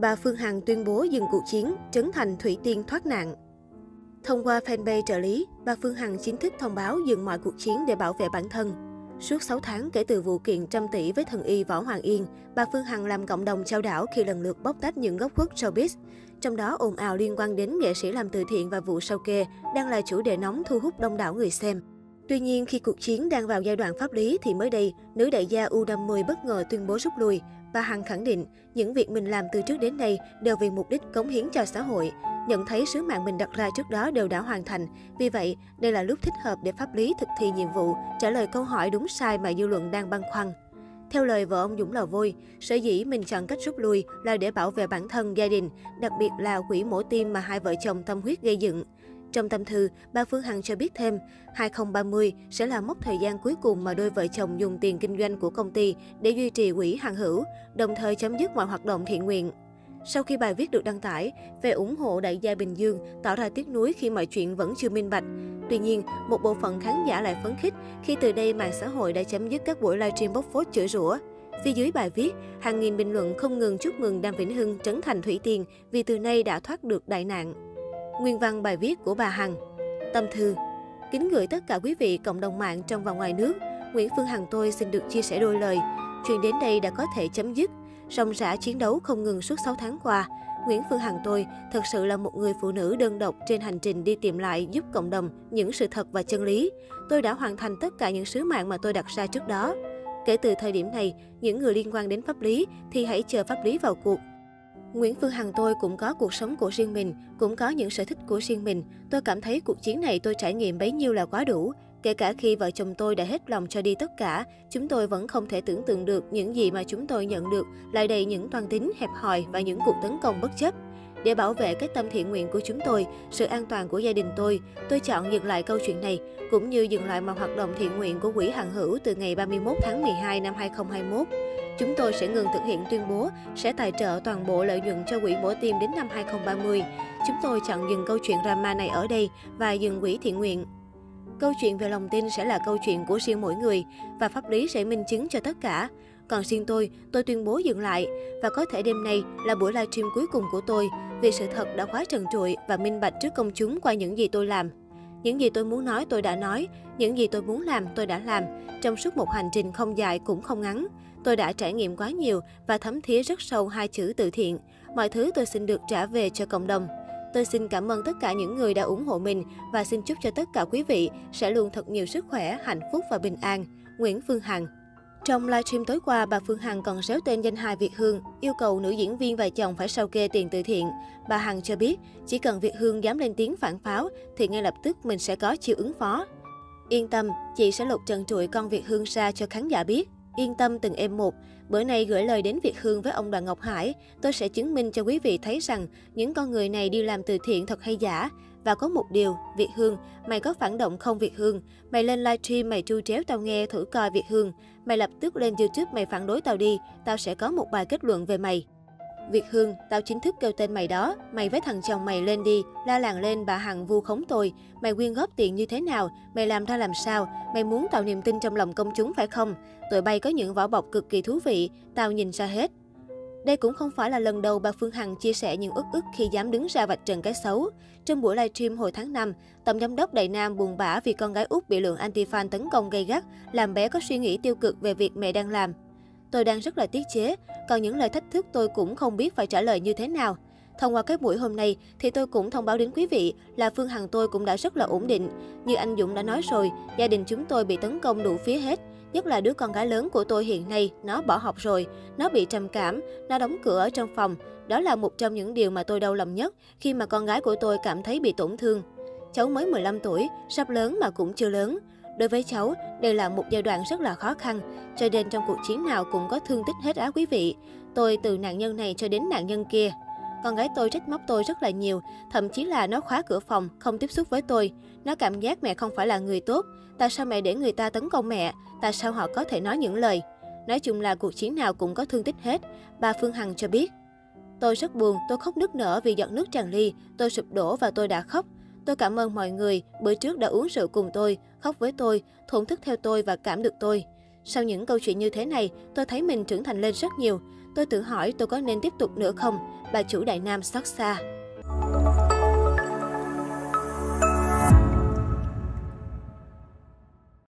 bà Phương Hằng tuyên bố dừng cuộc chiến, Trấn Thành, Thủy Tiên thoát nạn. Thông qua fanpage trợ lý, bà Phương Hằng chính thức thông báo dừng mọi cuộc chiến để bảo vệ bản thân. Suốt 6 tháng kể từ vụ kiện trăm tỷ với thần y Võ Hoàng Yên, bà Phương Hằng làm cộng đồng chao đảo khi lần lượt bóc tách những góc khuất showbiz. Trong đó, ồn ào liên quan đến nghệ sĩ làm từ thiện và vụ sao kê đang là chủ đề nóng thu hút đông đảo người xem. Tuy nhiên, khi cuộc chiến đang vào giai đoạn pháp lý thì mới đây, nữ đại gia U50 bất ngờ tuyên bố rút lui. Bà Hằng khẳng định, những việc mình làm từ trước đến nay đều vì mục đích cống hiến cho xã hội. Nhận thấy sứ mạng mình đặt ra trước đó đều đã hoàn thành. Vì vậy, đây là lúc thích hợp để pháp lý thực thi nhiệm vụ, trả lời câu hỏi đúng sai mà dư luận đang băn khoăn. Theo lời vợ ông Dũng Lò Vôi, sở dĩ mình chọn cách rút lui là để bảo vệ bản thân, gia đình, đặc biệt là quỹ Bổ Tim mà hai vợ chồng tâm huyết gây dựng. Trong tâm thư, bà Phương Hằng cho biết thêm, 2030 sẽ là mốc thời gian cuối cùng mà đôi vợ chồng dùng tiền kinh doanh của công ty để duy trì quỹ Hằng Hữu, đồng thời chấm dứt mọi hoạt động thiện nguyện. Sau khi bài viết được đăng tải, về ủng hộ đại gia Bình Dương tỏ ra tiếc nuối khi mọi chuyện vẫn chưa minh bạch. Tuy nhiên, một bộ phận khán giả lại phấn khích khi từ đây mạng xã hội đã chấm dứt các buổi livestream bóc phốt chửi rủa. Phía dưới bài viết, hàng nghìn bình luận không ngừng chúc mừng Đàm Vĩnh Hưng, Trấn Thành, Thủy Tiên vì từ nay đã thoát được đại nạn. Nguyên văn bài viết của bà Hằng. Tâm thư. Kính gửi tất cả quý vị cộng đồng mạng trong và ngoài nước, Nguyễn Phương Hằng tôi xin được chia sẻ đôi lời. Chuyện đến đây đã có thể chấm dứt. Ròng rã chiến đấu không ngừng suốt 6 tháng qua. Nguyễn Phương Hằng tôi thật sự là một người phụ nữ đơn độc trên hành trình đi tìm lại giúp cộng đồng những sự thật và chân lý. Tôi đã hoàn thành tất cả những sứ mạng mà tôi đặt ra trước đó. Kể từ thời điểm này, những người liên quan đến pháp lý thì hãy chờ pháp lý vào cuộc. Nguyễn Phương Hằng tôi cũng có cuộc sống của riêng mình, cũng có những sở thích của riêng mình. Tôi cảm thấy cuộc chiến này tôi trải nghiệm bấy nhiêu là quá đủ. Kể cả khi vợ chồng tôi đã hết lòng cho đi tất cả, chúng tôi vẫn không thể tưởng tượng được những gì mà chúng tôi nhận được lại đầy những toan tính hẹp hòi và những cuộc tấn công bất chấp. Để bảo vệ cái tâm thiện nguyện của chúng tôi, sự an toàn của gia đình tôi chọn dừng lại câu chuyện này, cũng như dừng lại mọi hoạt động thiện nguyện của Quỹ Hằng Hữu từ ngày 31 tháng 12 năm 2021. Chúng tôi sẽ ngừng thực hiện tuyên bố sẽ tài trợ toàn bộ lợi nhuận cho quỹ Bổ Tim đến năm 2030. Chúng tôi chọn dừng câu chuyện drama này ở đây và dừng quỹ thiện nguyện. Câu chuyện về lòng tin sẽ là câu chuyện của riêng mỗi người và pháp lý sẽ minh chứng cho tất cả. Còn riêng tôi tuyên bố dừng lại và có thể đêm nay là buổi livestream cuối cùng của tôi vì sự thật đã quá trần trụi và minh bạch trước công chúng qua những gì tôi làm. Những gì tôi muốn nói tôi đã nói, những gì tôi muốn làm tôi đã làm. Trong suốt một hành trình không dài cũng không ngắn, tôi đã trải nghiệm quá nhiều và thấm thía rất sâu hai chữ từ thiện. Mọi thứ tôi xin được trả về cho cộng đồng. Tôi xin cảm ơn tất cả những người đã ủng hộ mình và xin chúc cho tất cả quý vị sẽ luôn thật nhiều sức khỏe, hạnh phúc và bình an. Nguyễn Phương Hằng. Trong livestream tối qua, bà Phương Hằng còn xéo tên danh hài Việt Hương, yêu cầu nữ diễn viên và chồng phải sao kê tiền từ thiện. Bà Hằng cho biết, chỉ cần Việt Hương dám lên tiếng phản pháo thì ngay lập tức mình sẽ có chiêu ứng phó. Yên tâm, chị sẽ lột trần trụi con Việt Hương ra cho khán giả biết. Yên tâm từng em một, bữa nay gửi lời đến Việt Hương với ông Đoàn Ngọc Hải, tôi sẽ chứng minh cho quý vị thấy rằng những con người này đi làm từ thiện thật hay giả. Và có một điều, Việt Hương, mày có phản động không Việt Hương? Mày lên livestream mày tru tréo tao nghe thử coi Việt Hương. Mày lập tức lên YouTube mày phản đối tao đi, tao sẽ có một bài kết luận về mày. Việt Hương, tao chính thức kêu tên mày đó, mày với thằng chồng mày lên đi, la làng lên bà Hằng vu khống tôi. Mày quyên góp tiền như thế nào, mày làm ra làm sao, mày muốn tạo niềm tin trong lòng công chúng phải không? Tụi bay có những vỏ bọc cực kỳ thú vị, tao nhìn ra hết. Đây cũng không phải là lần đầu bà Phương Hằng chia sẻ những uất ức khi dám đứng ra vạch trần cái xấu. Trong buổi livestream hồi tháng 5, Tổng giám đốc Đại Nam buồn bã vì con gái út bị lượng anti-fan tấn công gay gắt, làm bé có suy nghĩ tiêu cực về việc mẹ đang làm. Tôi đang rất là tiết chế, còn những lời thách thức tôi cũng không biết phải trả lời như thế nào. Thông qua cái buổi hôm nay thì tôi cũng thông báo đến quý vị là Phương Hằng tôi cũng đã rất là ổn định. Như anh Dũng đã nói rồi, gia đình chúng tôi bị tấn công đủ phía hết. Nhất là đứa con gái lớn của tôi hiện nay, nó bỏ học rồi, nó bị trầm cảm, nó đóng cửa ở trong phòng. Đó là một trong những điều mà tôi đau lòng nhất khi mà con gái của tôi cảm thấy bị tổn thương. Cháu mới 15 tuổi, sắp lớn mà cũng chưa lớn. Đối với cháu, đây là một giai đoạn rất là khó khăn, cho nên trong cuộc chiến nào cũng có thương tích hết á quý vị. Tôi từ nạn nhân này cho đến nạn nhân kia. Con gái tôi trách móc tôi rất là nhiều, thậm chí là nó khóa cửa phòng, không tiếp xúc với tôi. Nó cảm giác mẹ không phải là người tốt. Tại sao mẹ để người ta tấn công mẹ? Tại sao họ có thể nói những lời? Nói chung là cuộc chiến nào cũng có thương tích hết, bà Phương Hằng cho biết. Tôi rất buồn, tôi khóc nức nở vì giọt nước tràn ly, tôi sụp đổ và tôi đã khóc. Tôi cảm ơn mọi người, bữa trước đã uống rượu cùng tôi, khóc với tôi, thổn thức theo tôi và cảm được tôi. Sau những câu chuyện như thế này, tôi thấy mình trưởng thành lên rất nhiều. Tôi tự hỏi tôi có nên tiếp tục nữa không? Bà chủ Đại Nam xót xa.